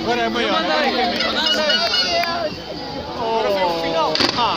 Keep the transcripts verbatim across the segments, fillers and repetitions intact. Agora é amanhã. Agora vem o final. Ah!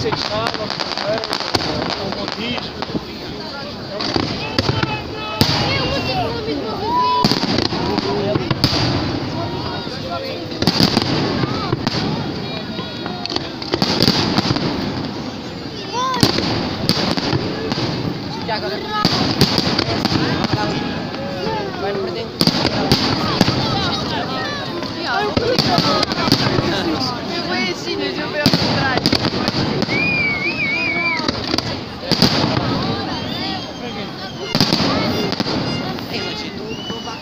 Vocês sabem, o rodízio.